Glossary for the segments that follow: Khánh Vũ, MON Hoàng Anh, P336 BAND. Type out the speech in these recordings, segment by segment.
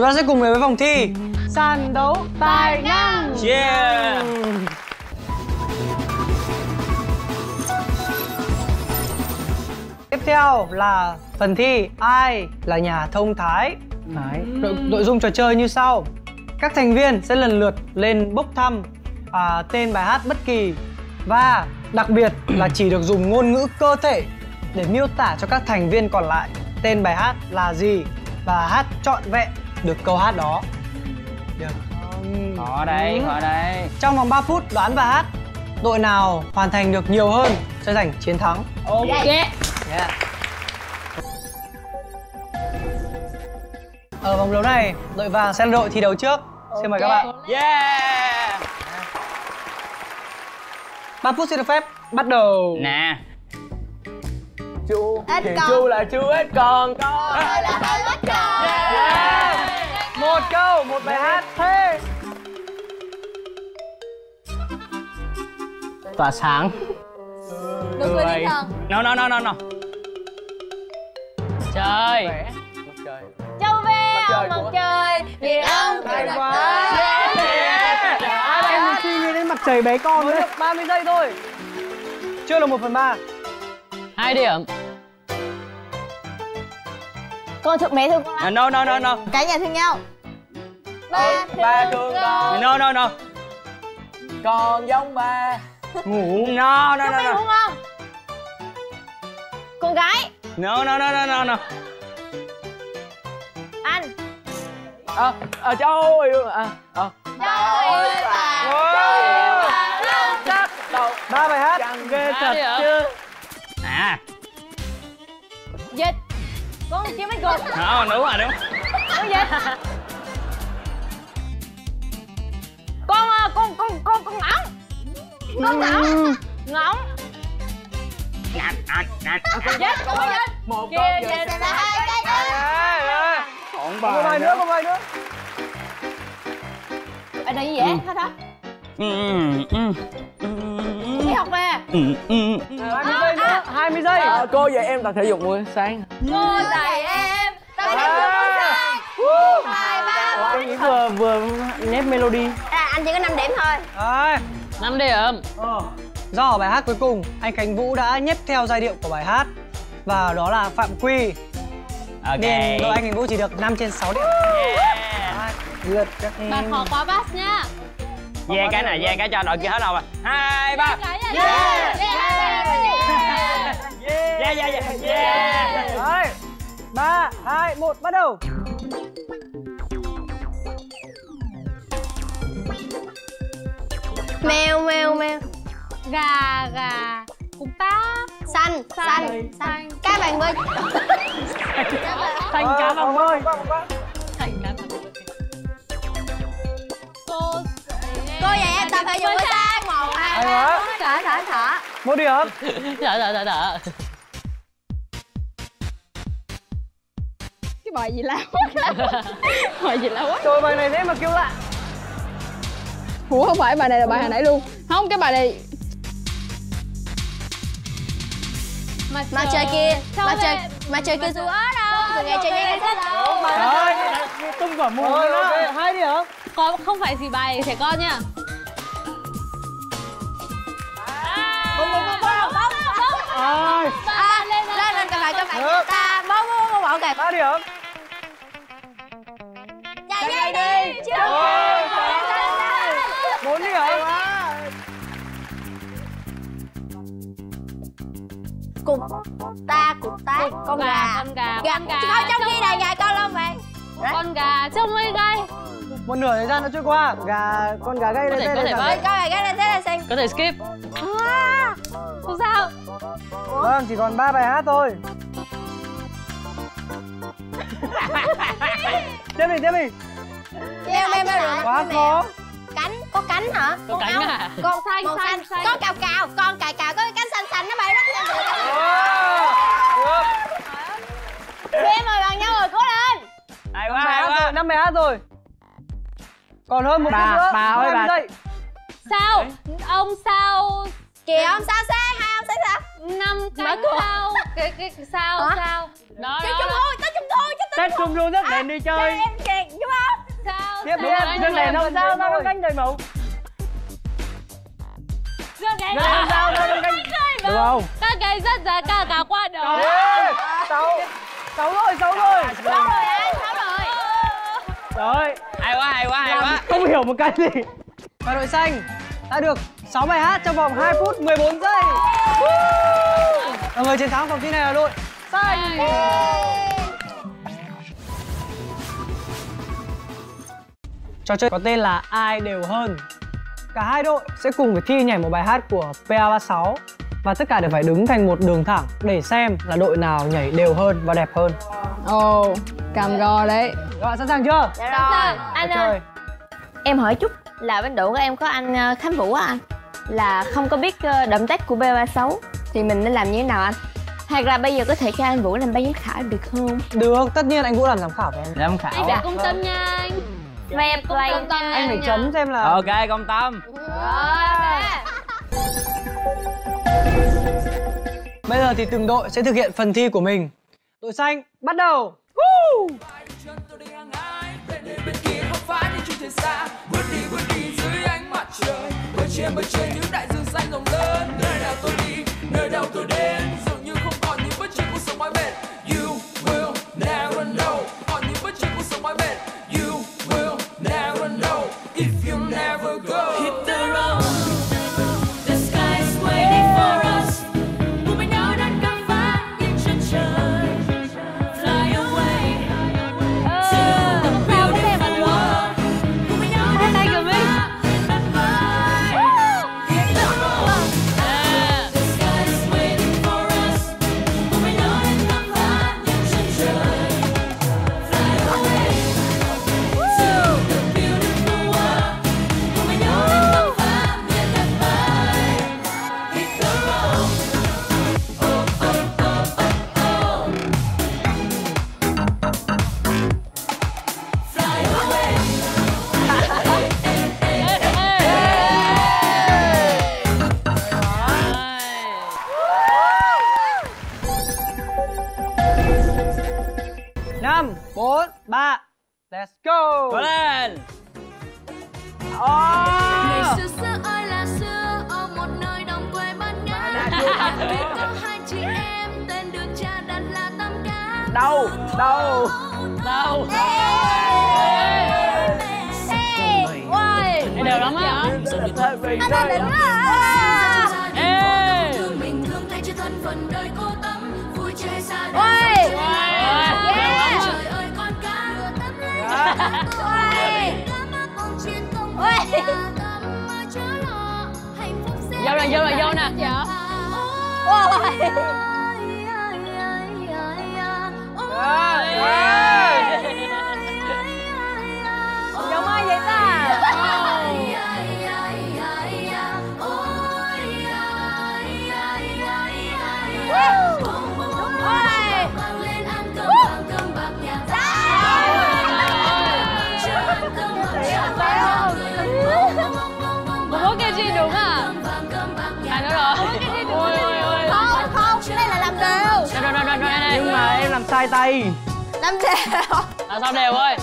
Chúng ta sẽ cùng đến với vòng thi sàn đấu tài năng. Yeah. Tiếp theo là phần thi ai là nhà thông thái. Nội dung trò chơi như sau. Các thành viên sẽ lần lượt lên bốc thăm tên bài hát bất kỳ. Và đặc biệt là chỉ được dùng ngôn ngữ cơ thể để miêu tả cho các thành viên còn lại tên bài hát là gì và hát trọn vẹn được câu hát đó. Được. Có đấy. Trong vòng 3 phút đoán và hát, đội nào hoàn thành được nhiều hơn sẽ giành chiến thắng. Ok. Yeah. Ở vòng đấu này, đội vàng sẽ là đội thi đấu trước. Xin mời các bạn. Yeah. 3 phút xin được phép bắt đầu. Nè. Chu thì Chu là Chu hết, còn tôi là tôi hết còn. Yeah. Một câu, một bài hát. Thế tỏa sáng. Được rồi đi thần. No. Trời. Châu ve mặt trời vì ông trời quá. Em suy nghĩ đến mặt trời bé con đấy. 30 giây thôi. Chưa là 1/3. 2 điểm. Con thương mẹ thương con. No. Cả nhà thương nhau. Ba thương con. No. Con giống ba. Ngủ. No. Đúng không? Con gái. No. Anh. Cháu yêu. Cháu yêu bà. Cháu yêu bà. Lông sắc đầu. 3 bài hát. Ghê thật chứ. Dịch. Con chưa mấy cục. Đúng rồi. Con dịch. Con ngỗng. Con ngỗng. Ngỗng. Dịch. Con dịch. Một con dịch. Một bài nữa, Ở đây gì vậy? Thôi thôi. Đi học về. 20 giây nữa, 20 giây. Cô dạy em tập thể dục buổi sáng. Cô dạy em tập thể dục buổi sáng. 2, 3, 4. Em nghĩ vừa nếp melody. Anh chỉ có 5 điểm thôi. 5 điểm. Do bài hát cuối cùng, anh Khánh Vũ đã nhét theo giai điệu của bài hát và đó là phạm quy. Nên đội anh Khánh Vũ chỉ được 5/6 điểm. Lượt các em. Bạn khó quá bass nha. Về cái này, về cái cho đội kia hết đâu rồi. 2, 3. Yeah. 3, 2, 1 bắt đầu. Mèo. Gà. Cúpa. Xanh. Cá vàng bơi. Xanh cá vàng bơi. Cô dạy em tập thể dục buổi sáng. 1, 2, 3. Thở. 1 điểm. Thở. Cái bài gì lạ quá. Trời, bài này thế mà kêu lạ. Ủa, không phải bài này là bài hồi nãy luôn. Không, cái bài này. Mặt trời kia. Mặt trời kia dù ở đâu. Từ ngày trời kia đến đâu. Trời, tung quả mùi đó. 2 điểm. Con không phải gì bài trẻ con nha. Lên cần phải ta bóng ok. 3 điểm. Chạy đi. 4 điểm. Cục ta con gà. Trong khi này gà con lông vậy. Con gà trong mây gai. 1/2 thời gian đã trôi qua. Con gà gây lên thế này. Có thể skip. Không sao. Vâng, chỉ còn 3 bài hát thôi. Tiếp mình. Quá khó. Cánh, có cánh hả? Có cánh à? Con xanh. Con cào. Con cào có cái cánh xanh nó bay rất lên. Em ơi, bằng nhau rồi, cố lên. Hay quá. 5 bài hát rồi. Còn hơn 1 phút nữa. Bà ơi. Sao? Ông sao? Kìa ông sao sáng, hai ông sáng sao? 5 cánh sao? Sao? Đó. Tết Trung Thu, Tết Trung Thu rất đến đi chơi. Cho em kẹt, đúng không? Tiếp đi, Dương Đèn làm sao ra con canh đời mẫu. Dương Đèn làm sao ra con canh đời mẫu. Các cái rất giá cả cả qua đầu. 6 rồi. 6 rồi anh, 6 rồi. Rồi, hay quá. Không hiểu một cái gì. Và đội xanh đã được 6 bài hát trong vòng 2 phút 14 giây. Và người chiến thắng vòng thi này là đội xanh. Trò chơi có tên là Ai Đều Hơn. Cả hai đội sẽ cùng phải thi nhảy một bài hát của P336 và tất cả đều phải đứng thành một đường thẳng để xem là đội nào nhảy đều hơn và đẹp hơn. Ồ, cam go đấy. Các bạn sẵn sàng chưa? Dạ rồi. Anh ơi, em hỏi chút là bên đội của em có anh Khánh Vũ á anh, là không có biết động tác của B336 thì mình nên làm như thế nào anh? Hoặc là bây giờ có thể cho anh Vũ làm ban giám khảo được không? Được, tất nhiên anh Vũ làm giám khảo với em. Giám khảo. Anh phải công tâm nha anh. Mà em công tâm anh phải chấm xem là. Ok, công tâm. Bây giờ thì từng đội sẽ thực hiện phần thi của mình. Đội xanh bắt đầu. Sai tay. Làm đều. Làm sao đều ơi.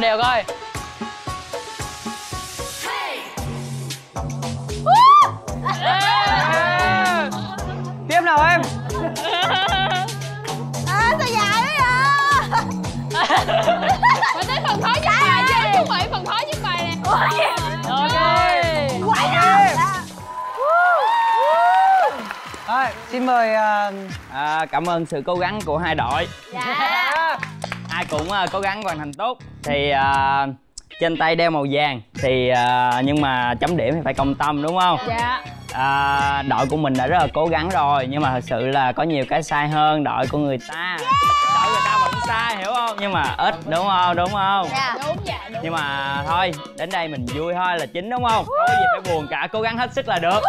Đều coi. Tiếp nào em. Sao dài quá vậy? Phải tới phần thói chứ mày, phần thói chứ mày nè. Ok. Rồi, xin mời cảm ơn sự cố gắng của hai đội. Dạ. Ai cũng cố gắng hoàn thành tốt. Thì trên tay đeo màu vàng thì nhưng mà chấm điểm thì phải công tâm đúng không? Dạ. Đội của mình đã rất là cố gắng rồi, nhưng mà thật sự là có nhiều cái sai hơn đội của người ta. Yeah. Đội người ta vẫn sai hiểu không? Nhưng mà ít đúng không? Dạ. Đúng vậy. Dạ, nhưng mà thôi, đến đây mình vui thôi là chính đúng không? Không có gì phải buồn cả, cố gắng hết sức là được.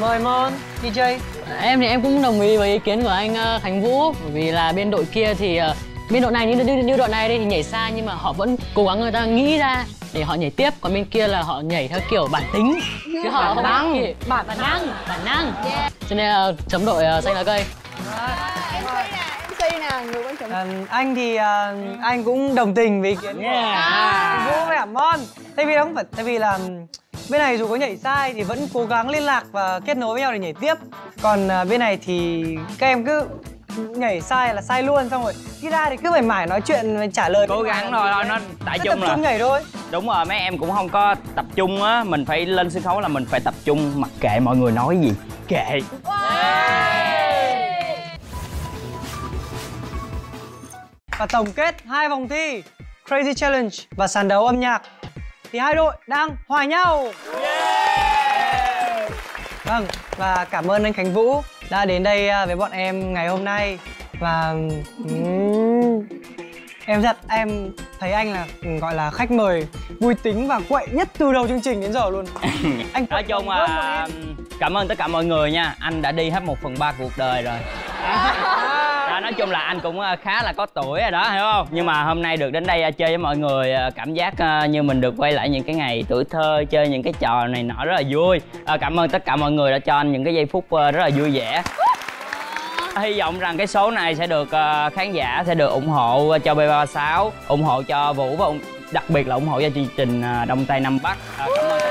Mời Mon, DJ. Em thì em cũng đồng ý với ý kiến của anh Khánh Vũ. Bởi vì là bên đội kia thì bên đội này như đội này đây thì nhảy xa, nhưng mà họ vẫn cố gắng người ta nghĩ ra để họ nhảy tiếp. Còn bên kia là họ nhảy theo kiểu bản tính chứ họ không bản năng. Cho nên chấm đội xanh lá cây. MC nè, người quan trọng. Anh thì anh cũng đồng tình với ý kiến của Vũ với Hả Mon. Tại vì không phải, tại vì là bên này dù có nhảy sai thì vẫn cố gắng liên lạc và kết nối với nhau để nhảy tiếp. Còn bên này thì các em cứ nhảy sai là sai luôn, xong rồi đi ra thì cứ mải mải nói chuyện trả lời. Cố gắng thôi, nó tại chung là tập trung nhảy thôi. Đúng rồi, mấy em cũng không có tập trung á, mình phải lên sân khấu là mình phải tập trung, mặc kệ mọi người nói gì. Kệ. Và tổng kết hai vòng thi Crazy Challenge và sàn đấu âm nhạc thì hai đội đang hòa nhau. Vâng, và cảm ơn anh Khánh Vũ đã đến đây với bọn em ngày hôm nay. Và em thấy anh là gọi là khách mời vui tính và quậy nhất từ đầu chương trình đến giờ luôn. Anh nói chung là cảm ơn tất cả mọi người nha. Anh đã đi hết 1/3 cuộc đời rồi. Nói chung là anh cũng khá là có tuổi rồi đó, hiểu không? Nhưng mà hôm nay được đến đây chơi với mọi người, cảm giác như mình được quay lại những cái ngày tuổi thơ, chơi những cái trò này nọ rất là vui. Cảm ơn tất cả mọi người đã cho anh những cái giây phút rất là vui vẻ. Hy vọng rằng cái số này sẽ được khán giả sẽ được ủng hộ cho B336, ủng hộ cho Vũ và đặc biệt là ủng hộ cho chương trình Đông Tây Nam Bắc. Cảm ơn